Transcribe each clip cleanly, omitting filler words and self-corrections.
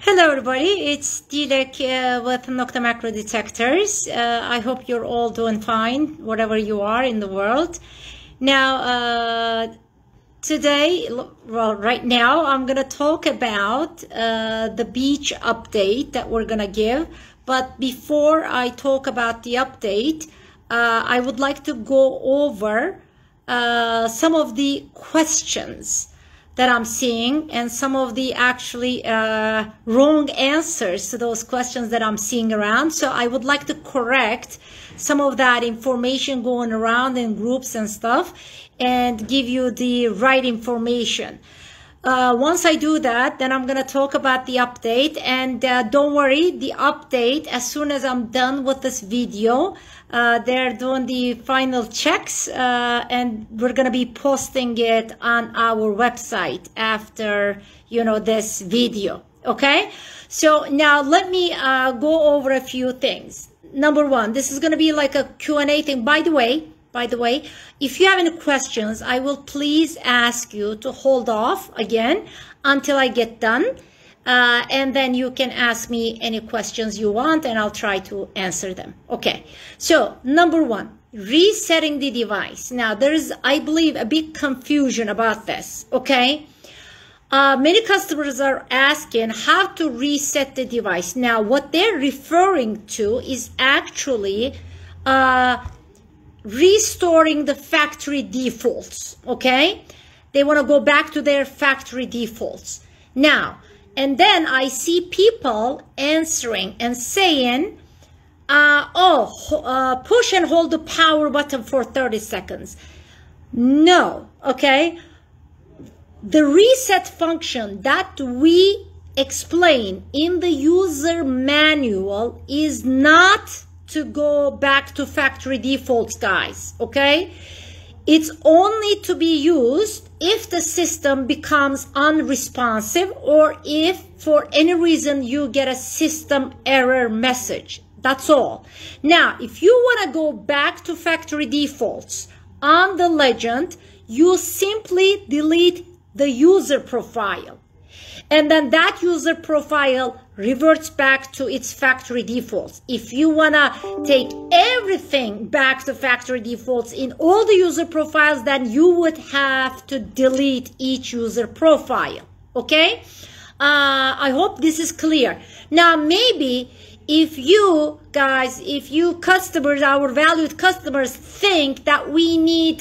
Hello everybody, it's Dilek with Nocta Macro Detectors. I hope you're all doing fine, wherever you are in the world. Now, right now, I'm going to talk about the BEACH update that we're going to give. But before I talk about the update, I would like to go over some of the questions that I'm seeing and some of the actually wrong answers to those questions that I'm seeing around. So I would like to correct some of that information going around in groups and stuff and give you the right information. Once I do that, then I'm going to talk about the update. And don't worry, the update, as soon as I'm done with this video, they're doing the final checks and we're going to be posting it on our website after, you know, this video. Okay, so now let me go over a few things. Number one, this is going to be like a Q&A thing. By the way, if you have any questions, I will please ask you to hold off again until I get done. And then you can ask me any questions you want and I'll try to answer them. Okay, so number one, resetting the device. Now there is, I believe, a big confusion about this, okay? Many customers are asking how to reset the device. Now what they're referring to is actually restoring the factory defaults, okay? They want to go back to their factory defaults. Now, and then I see people answering and saying, push and hold the power button for 30 seconds. No, okay? The reset function that we explain in the user manual is not to go back to factory defaults, guys, okay? It's only to be used if the system becomes unresponsive or if for any reason you get a system error message. That's all. Now, if you want to go back to factory defaults on the Legend, you simply delete the user profile. And then that user profile reverts back to its factory defaults. If you want to take everything back to factory defaults in all the user profiles, then you would have to delete each user profile, okay? I hope this is clear. Now, maybe if you guys, if you customers, our valued customers, think that we need,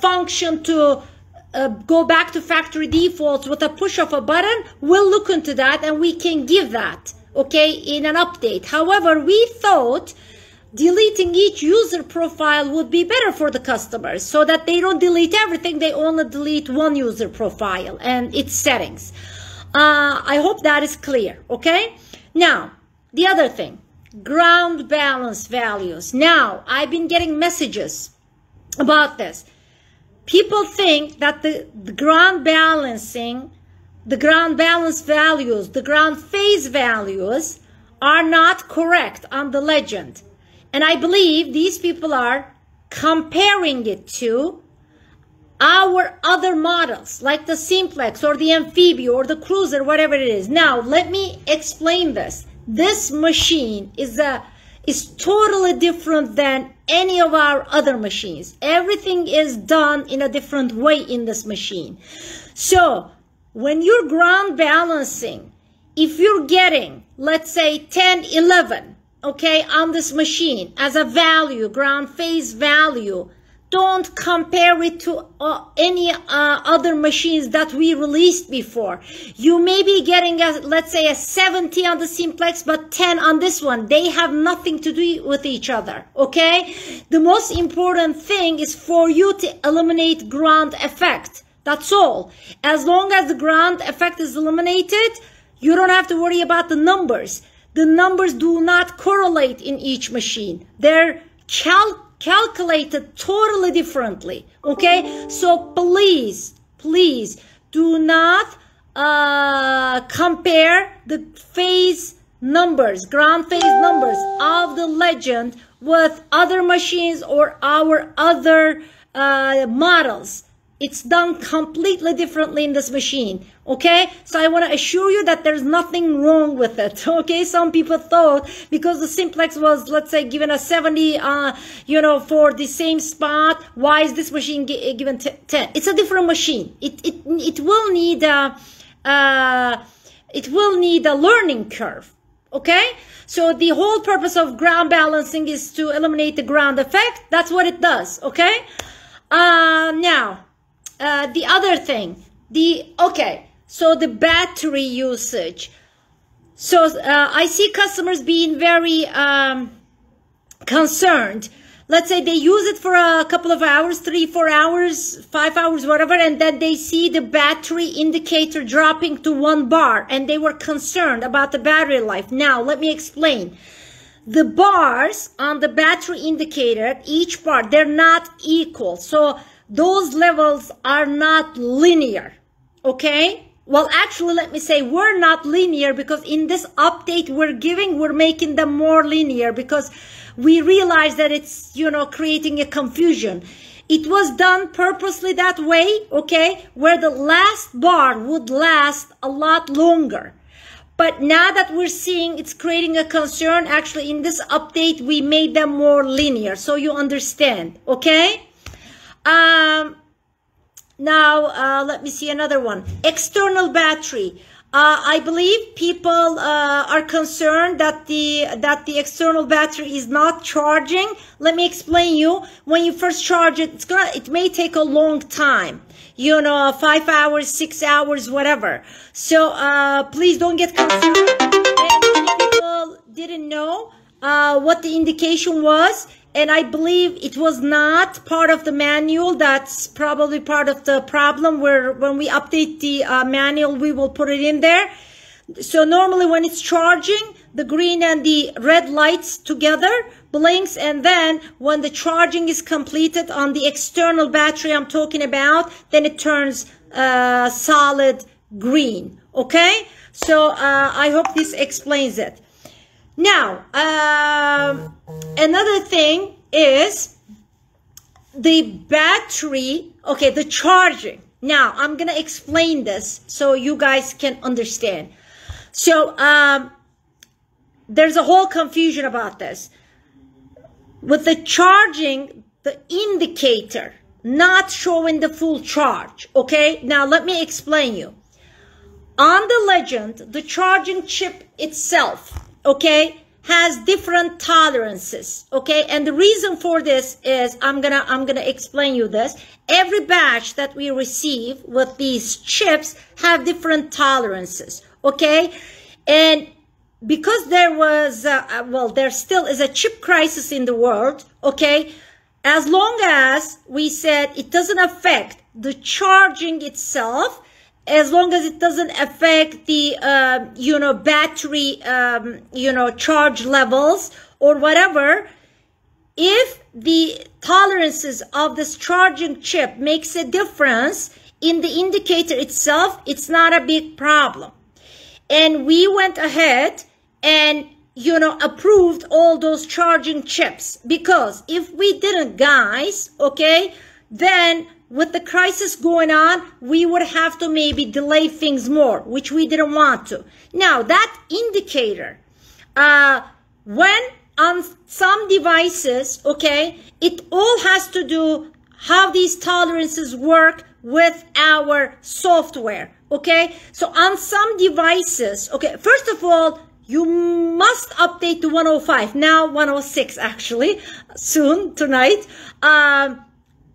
function to go back to factory defaults with a push of a button, we'll look into that and we can give that, okay, in an update. However, we thought deleting each user profile would be better for the customers so that they don't delete everything, they only delete one user profile and its settings. I hope that is clear, okay? Now, the other thing, ground balance values. Now, I've been getting messages about this. People think that the ground balancing, the ground balance values, the ground phase values are not correct on the Legend. And I believe these people are comparing it to our other models like the Simplex or the Amphibia or the Cruiser, whatever it is. Now, let me explain this. This machine is totally different than any of our other machines. Everything is done in a different way in this machine. So when you're ground balancing, if you're getting, let's say 10, 11, okay, on this machine as a value, ground phase value, don't compare it to any other machines that we released before. You may be getting, let's say, a 70 on the Simplex, but 10 on this one. They have nothing to do with each other, okay? The most important thing is for you to eliminate ground effect. That's all. As long as the ground effect is eliminated, you don't have to worry about the numbers. The numbers do not correlate in each machine. They're calculated totally differently, okay? So please do not compare the phase numbers, ground phase numbers of the Legend with other machines or our other models. It's done completely differently in this machine, okay? So I want to assure you that there's nothing wrong with it, okay? Some people thought because the Simplex was, let's say, given a 70, for the same spot, why is this machine given 10? It's a different machine. It will need a learning curve, okay? So the whole purpose of ground balancing is to eliminate the ground effect. That's what it does, okay? The other thing, the battery usage. So I see customers being very concerned. Let's say they use it for a couple of hours, 3, 4 hours, 5 hours, whatever, and then they see the battery indicator dropping to 1 bar, and they were concerned about the battery life. Now, let me explain. The bars on the battery indicator, each bar, they're not equal. So those levels are not linear, okay? Well, actually, let me say we're not linear, because in this update we're making them more linear, because we realize that it's, creating a confusion. It was done purposely that way, okay, where the last bar would last a lot longer. But now that we're seeing it's creating a concern, actually, in this update, we made them more linear, so you understand, okay? Let me see another one. External battery. I believe people are concerned that the external battery is not charging. Let me explain you. When you first charge it, it may take a long time. 5 hours, 6 hours, whatever. So please don't get concerned. People didn't know what the indication was. And I believe it was not part of the manual. That's probably part of the problem, where when we update the manual, we will put it in there. So normally when it's charging, the green and the red lights together blinks. And then when the charging is completed on the external battery I'm talking about, then it turns solid green. Okay. So I hope this explains it. Now, another thing is the battery, okay, the charging. Now, I'm going to explain this so you guys can understand. So, there's a whole confusion about this. With the charging, the indicator not showing the full charge, okay? Now, let me explain you. On the Legend, the charging chip itself, okay, has different tolerances, okay? And the reason for this is, I'm gonna explain you this. Every batch that we receive with these chips have different tolerances, okay? And because there was, there still is a chip crisis in the world, okay? As long as we said it doesn't affect the charging itself, as long as it doesn't affect the, battery, charge levels or whatever, if the tolerances of this charging chip makes a difference in the indicator itself, it's not a big problem. And we went ahead and, approved all those charging chips, because if we didn't, guys, okay, then with the crisis going on, we would have to maybe delay things more, which we didn't want to. Now, that indicator, when on some devices, okay, it all has to do how these tolerances work with our software, okay? So on some devices, okay, first of all, you must update to 105, now 106 actually, soon, tonight.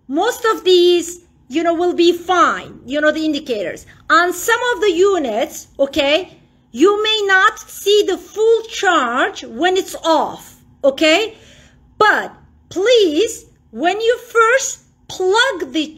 Most of these, will be fine, the indicators. On some of the units, okay, you may not see the full charge when it's off, okay? But please, when you first plug the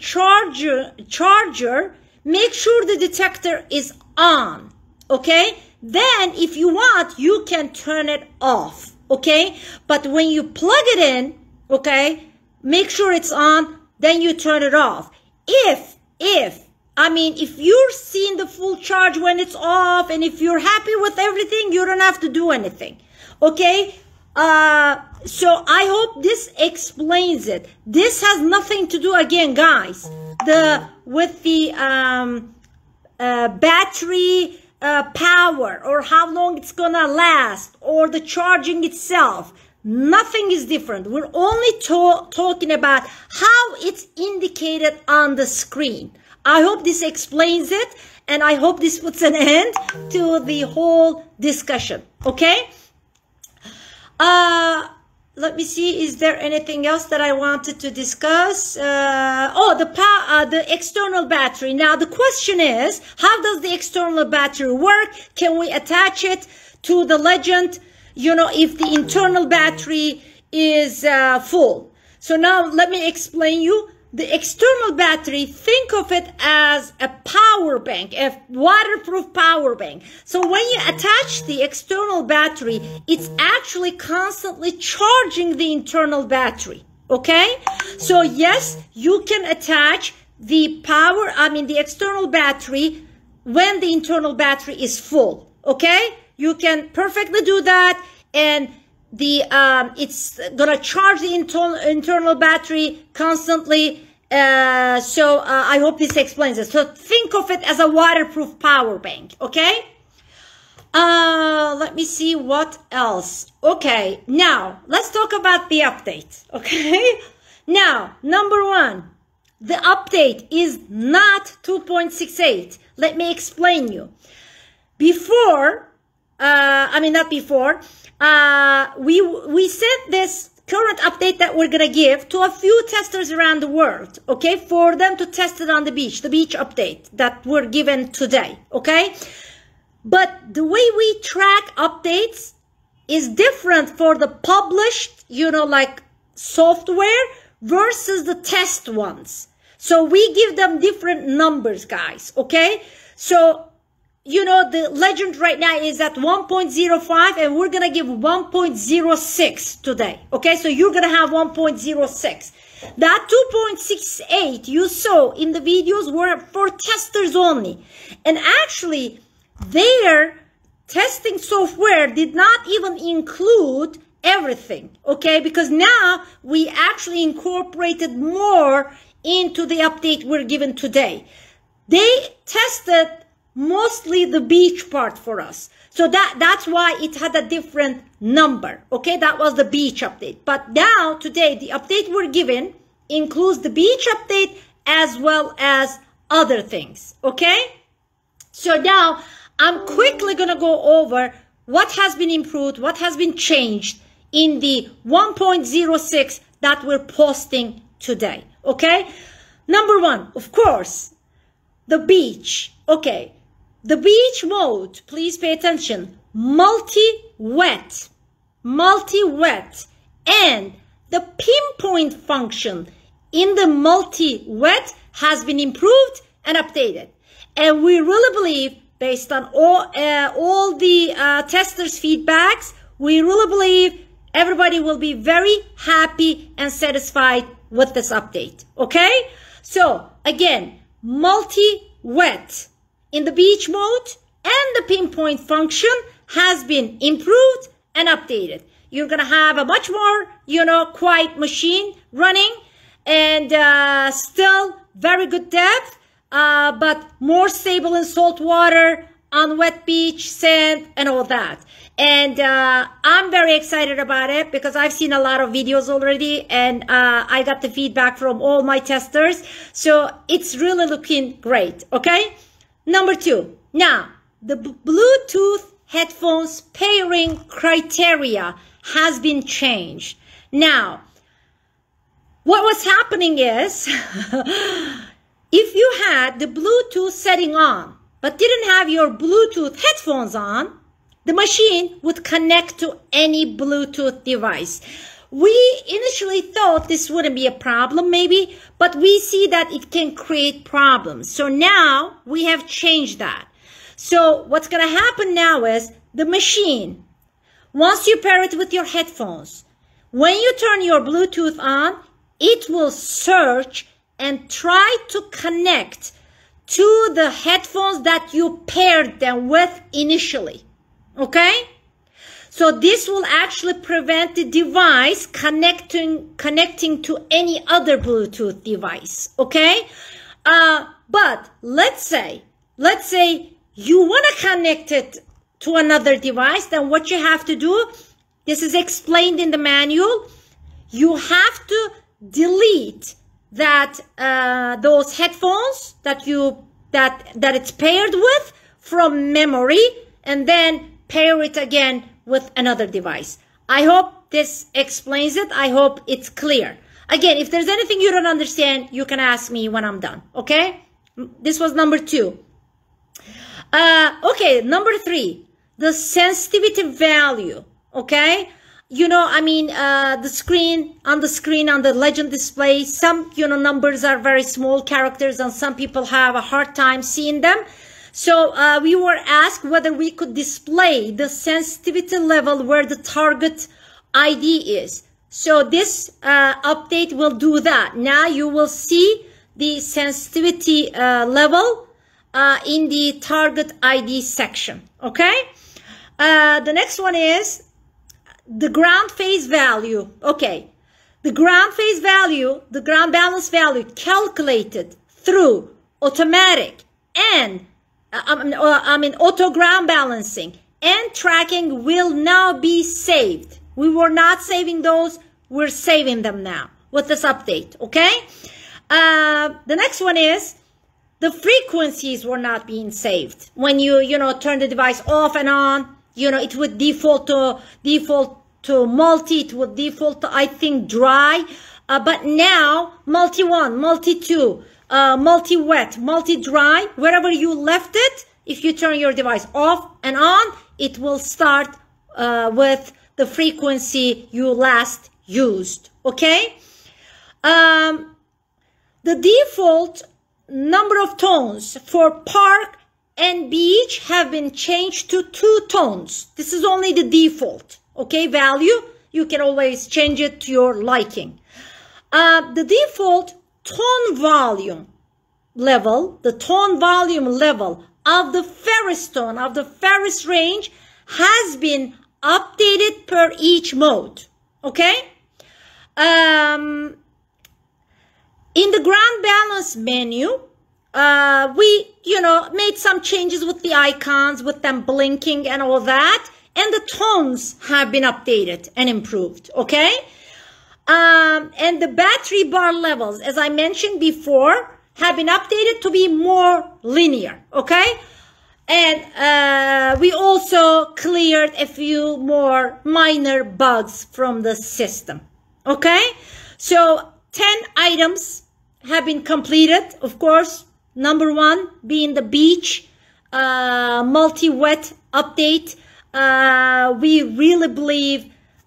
charger, make sure the detector is on, okay? Then, if you want, you can turn it off, okay? But when you plug it in, okay, make sure it's on, then you turn it off. If you're seeing the full charge when it's off, and if you're happy with everything, you don't have to do anything, okay? So I hope this explains it. This has nothing to do, again, guys, the battery power, or how long it's gonna last, or the charging itself. Nothing is different. We're only talking about how it's indicated on the screen. I hope this explains it, and I hope this puts an end to the whole discussion, okay? Let me see, is there anything else that I wanted to discuss? The external battery. Now, the question is, how does the external battery work? Can we attach it to the Legend, you know, if the internal battery is full? So now let me explain you. The external battery, think of it as a power bank, a waterproof power bank. So when you attach the external battery, it's actually constantly charging the internal battery, okay? So yes, you can attach the external battery when the internal battery is full, okay? You can perfectly do that, and it's gonna charge the internal battery constantly. I hope this explains it. So think of it as a waterproof power bank, okay? Let me see what else. Okay, now let's talk about the update, okay? Now, number one, the update is not 2.68. Let me explain you. We sent this current update that we're going to give to a few testers around the world, okay, for them to test it on the BEACH update that we're given today, okay? But the way we track updates is different for the published, you know, like software versus the test ones. So we give them different numbers, guys, okay? So, you know, the Legend right now is at 1.05, and we're going to give 1.06 today. Okay, so you're going to have 1.06. That 2.68 you saw in the videos were for testers only. And actually, their testing software did not even include everything. Okay, because now we actually incorporated more into the update we're given today. They tested mostly the BEACH part for us. So that's why it had a different number. Okay, that was the BEACH update. But now, today, the update we're given includes the BEACH update as well as other things. Okay? So now, I'm quickly going to go over what has been improved, what has been changed in the 1.06 that we're posting today. Okay? Number one, of course, the BEACH. Okay. The BEACH mode, please pay attention, multi-wet, and the pinpoint function in the multi-wet has been improved and updated. And we really believe, based on all the testers' feedbacks, we really believe everybody will be very happy and satisfied with this update, okay? So, again, multi-wet in the BEACH mode and the pinpoint function has been improved and updated. You're going to have a much more, you know, quiet machine running, and still very good depth, but more stable in salt water, on wet beach, sand, and all that. And I'm very excited about it because I've seen a lot of videos already, and I got the feedback from all my testers. So it's really looking great, okay? Number two, now, the Bluetooth headphones pairing criteria has been changed. Now, what was happening is, if you had the Bluetooth setting on, but didn't have your Bluetooth headphones on, the machine would connect to any Bluetooth device. We initially thought this wouldn't be a problem maybe, but we see that it can create problems. So now we have changed that. So what's going to happen now is the machine, once you pair it with your headphones, when you turn your Bluetooth on, it will search and try to connect to the headphones that you paired them with initially. Okay? So this will actually prevent the device connecting to any other Bluetooth device, okay? But let's say you want to connect it to another device, then what you have to do, this is explained in the manual, you have to delete that those headphones that it's paired with from memory, and then pair it again with another device. I hope this explains it. I hope it's clear. Again, if there's anything you don't understand, you can ask me when I'm done, okay? This was number 2. Okay, number 3, the sensitivity value, okay? You know, I mean, on the screen, on the Legend display, some, you know, numbers are very small characters and some people have a hard time seeing them. So we were asked whether we could display the sensitivity level where the target ID is. So this update will do that. Now you will see the sensitivity level in the target ID section, okay? The next one is the ground phase value. Okay, the ground phase value, the ground balance value calculated through automatic and auto ground balancing and tracking will now be saved. We were not saving those, we're saving them now with this update, okay? The next one is the frequencies were not being saved. When you turn the device off and on, you know, it would default to multi, it would default to, I think, dry, but now multi-1, multi-2, multi-wet, multi-dry, wherever you left it, if you turn your device off and on, it will start with the frequency you last used, okay? The default number of tones for Park and Beach have been changed to 2 tones. This is only the default, okay, value. You can always change it to your liking. The default tone volume level, the tone volume level of the ferrous tone, of the ferrous range, has been updated per each mode, okay? In the ground balance menu, we, you know, made some changes with the icons, with them blinking and all that, and the tones have been updated and improved, okay? And the battery bar levels, as I mentioned before, have been updated to be more linear, okay? And we also cleared a few more minor bugs from the system, okay? So 10 items have been completed, of course. Number 1 being the Beach multi-wet update. We really believe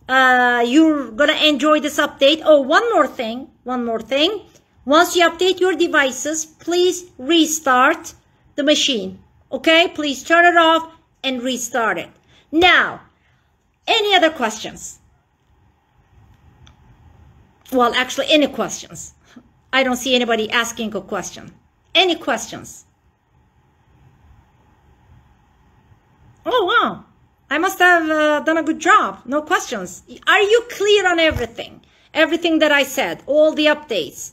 you're gonna enjoy this update. Oh, one more thing. Once you update your devices, please restart the machine, okay? Please turn it off and restart it. Now, any other questions? Well, actually, any questions? I don't see anybody asking a question. Any questions? Oh, wow. I must have done a good job. No questions. Are you clear on everything? Everything that I said, all the updates.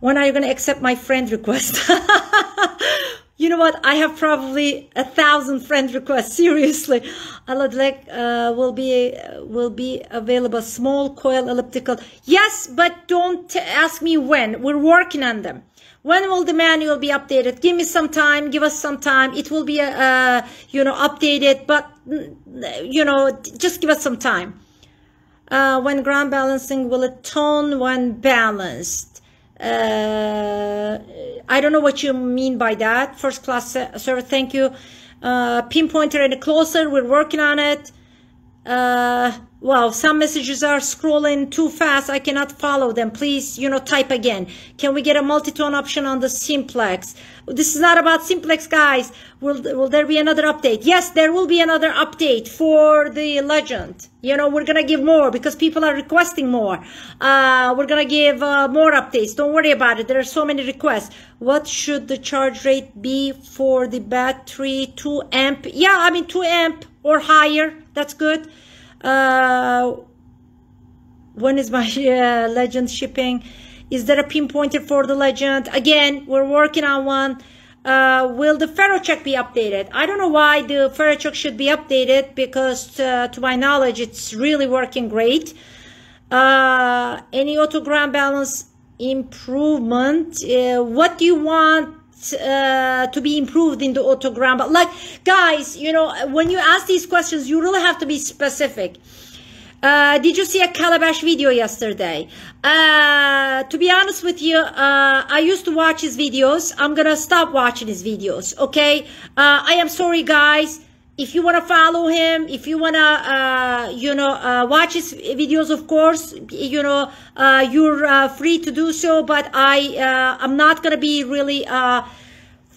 When are you going to accept my friend request? You know what? I have probably 1,000 friend requests. Seriously. Aladlek will be available. Small coil elliptical. Yes, but don't ask me when. We're working on them. When will the manual be updated? Give me some time. Give us some time. It will be, updated, but, just give us some time. When ground balancing, will it tone when balanced? I don't know what you mean by that. First class server, thank you. Pinpointer any closer. We're working on it. Wow, some messages are scrolling too fast. I cannot follow them. Please, type again. Can we get a multi-tone option on the Simplex? This is not about Simplex, guys. Will there be another update? Yes, there will be another update for the Legend. We're going to give more because people are requesting more. We're going to give more updates. Don't worry about it. There are so many requests. What should the charge rate be for the battery? 2 amp. Yeah, 2 amp or higher. That's good. When is my Legend shipping? Is there a pinpointer for the legend? Again, we're working on one. Will the ferrocheck be updated? I don't know why the ferrocheck should be updated, because to my knowledge, it's really working great. Any autogram balance improvement? What do you want to be improved in the autogram? But like, guys, you know, when you ask these questions, you really have to be specific. Did you see a Calabash video yesterday? To be honest with you, I used to watch his videos. I'm gonna stop watching his videos, okay? I am sorry, guys. If you want to follow him, if you want to, you know, watch his videos, of course, you know, you're free to do so. But I'm not going to be really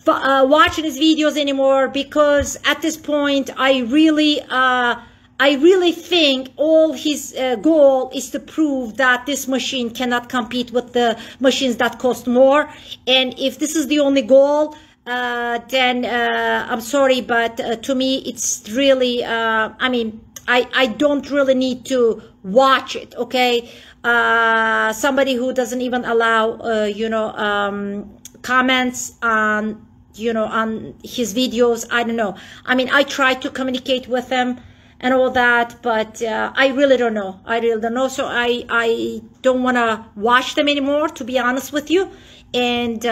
watching his videos anymore, because at this point, I really think all his goal is to prove that this machine cannot compete with the machines that cost more. And if this is the only goal, then I'm sorry, but to me, it's really, I mean, I don't really need to watch it, okay? Somebody who doesn't even allow, you know, comments on, you know, on his videos, I don't know. I mean, I try to communicate with him and all that, but I really don't know. I really don't know, so I don't want to watch them anymore, to be honest with you. And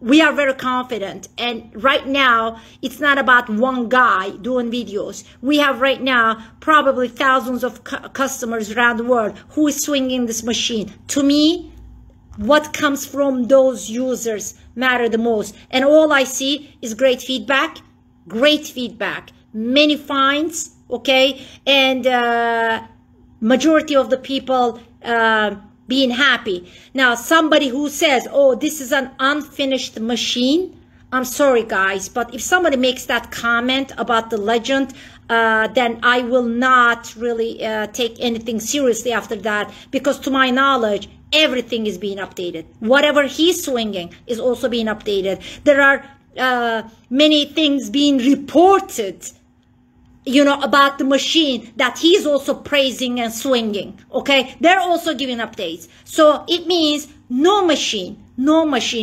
we are very confident, and right now it's not about one guy doing videos. We have right now probably thousands of customers around the world who is swinging this machine. To me, what comes from those users matter the most, and all I see is great feedback, many finds, okay, and majority of the people being happy. Now, somebody who says, oh, this is an unfinished machine, I'm sorry, guys, but if somebody makes that comment about the Legend, then I will not really take anything seriously after that, because to my knowledge, everything is being updated. Whatever he's swinging is also being updated. There are many things being reported, you know, about the machine that he's also praising and swinging, okay? They're also giving updates. So it means no machine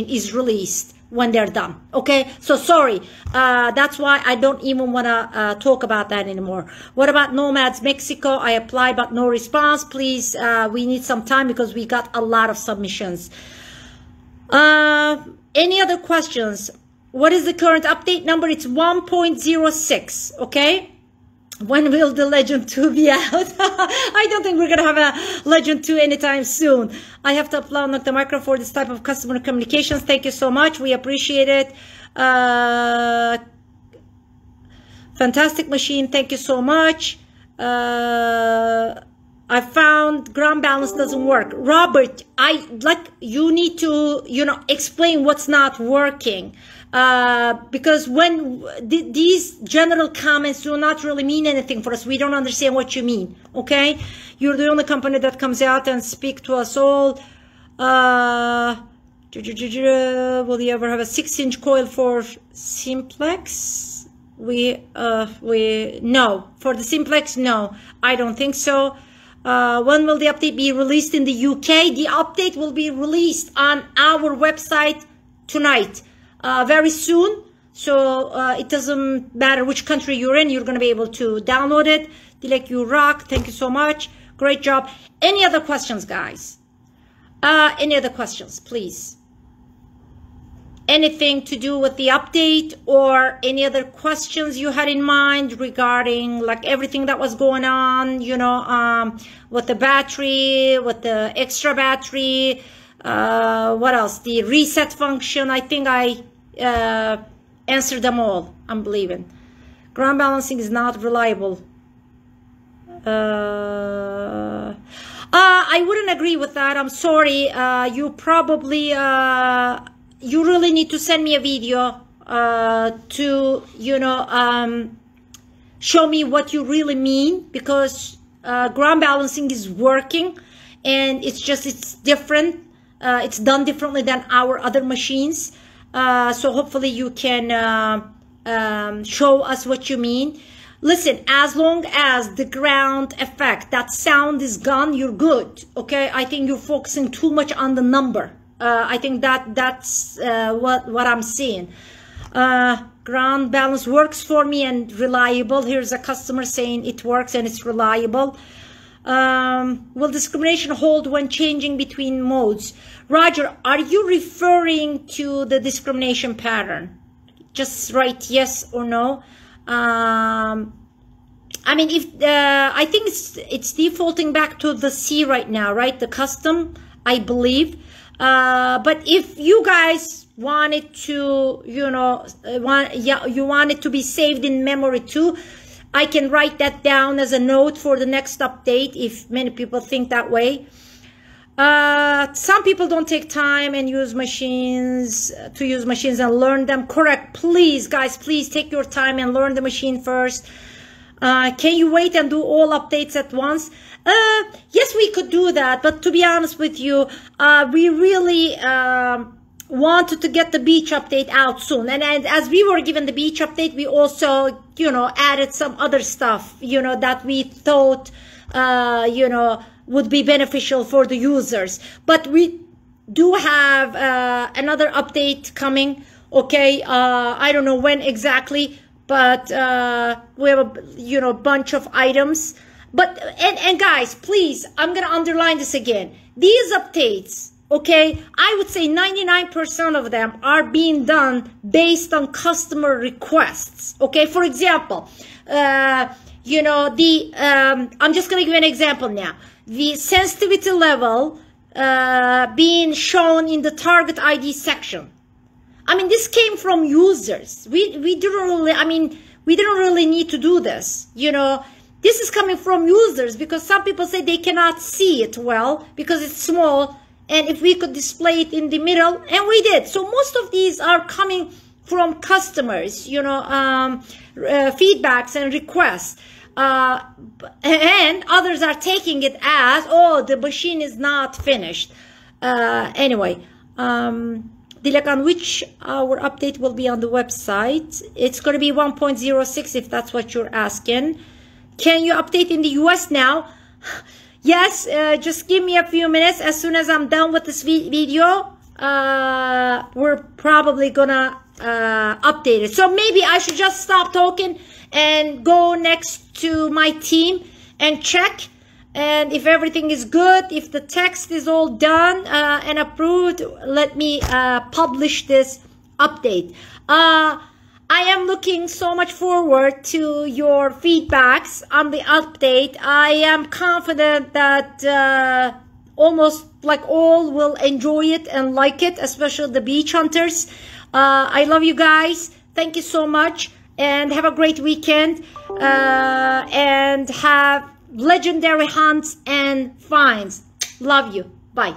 is released when they're done, okay? So sorry, that's why I don't even wanna talk about that anymore. What about Nomads Mexico? I applied, but no response. Please, we need some time because we got a lot of submissions. Any other questions? What is the current update number? It's 1.06, okay? When will the Legend 2 be out? I don't think we're going to have a Legend 2 anytime soon. I have to applaud Nocta Macro for this type of customer communications. Thank you so much. We appreciate it. Fantastic machine. Thank you so much. I found ground balance doesn't work. Robert, I like you need to, you know, explain what's not working. Because when these general comments do not really mean anything for us, we don't understand what you mean, okay? You're the only company that comes out and speak to us all. Will you ever have a 6-inch coil for Simplex? No. For the Simplex, no. I don't think so. When will the update be released in the UK? The update will be released on our website tonight. Very soon, so it doesn't matter which country you're in, you're going to be able to download it. Dilek, you rock. Thank you so much. Great job. Any other questions, guys? Any other questions, please? Anything to do with the update or any other questions you had in mind regarding like everything that was going on, you know, with the battery, with the extra battery, what else? The reset function. I think I answer them all, I'm believing. Ground balancing is not reliable. I wouldn't agree with that. I'm sorry. You probably, you really need to send me a video to, you know, show me what you really mean, because ground balancing is working and it's just, it's different. It's done differently than our other machines. So hopefully you can show us what you mean. Listen, as long as the ground effect, that sound is gone, you're good. Okay, I think you're focusing too much on the number. I think that's what I'm seeing. Ground balance works for me and reliable. Here's a customer saying it works and it's reliable. Will discrimination hold when changing between modes? Roger, are you referring to the discrimination pattern? Just write yes or no. I mean, if I think it's defaulting back to the C right now, right? The custom, I believe. But if you guys want it to, you know, you want it to be saved in memory too, I can write that down as a note for the next update if many people think that way. Some people don't take time and use machines and learn them. Correct. Please, guys, please take your time and learn the machine first. Can you wait and do all updates at once? Yes, we could do that. But to be honest with you, we really wanted to get the BEACH update out soon, and as we were given the BEACH update, we also, you know, added some other stuff, you know, that we thought, you know, would be beneficial for the users. But we do have another update coming. Okay, I don't know when exactly, but we have a, you know, bunch of items. But and guys, please, I'm gonna underline this again. These updates, okay, I would say 99% of them are being done based on customer requests. Okay, for example, you know, the I'm just going to give an example now. The sensitivity level being shown in the target ID section. I mean, this came from users. We didn't really, I mean, we didn't really need to do this, you know. This is coming from users because some people say they cannot see it well because it's small. And if we could display it in the middle, and we did. So most of these are coming from customers, you know, feedbacks and requests. And others are taking it as, oh, the machine is not finished. Anyway, Dilek, on which our update will be on the website? It's going to be 1.06 if that's what you're asking. Can you update in the US now? Yes, just give me a few minutes. As soon as I'm done with this video, we're probably gonna update it. So maybe I should just stop talking and go next to my team and check. And if everything is good, if the text is all done and approved, let me publish this update. I am looking so much forward to your feedbacks on the update. I am confident that almost like all will enjoy it and like it, especially the beach hunters. I love you guys. Thank you so much and have a great weekend and have legendary hunts and finds. Love you. Bye.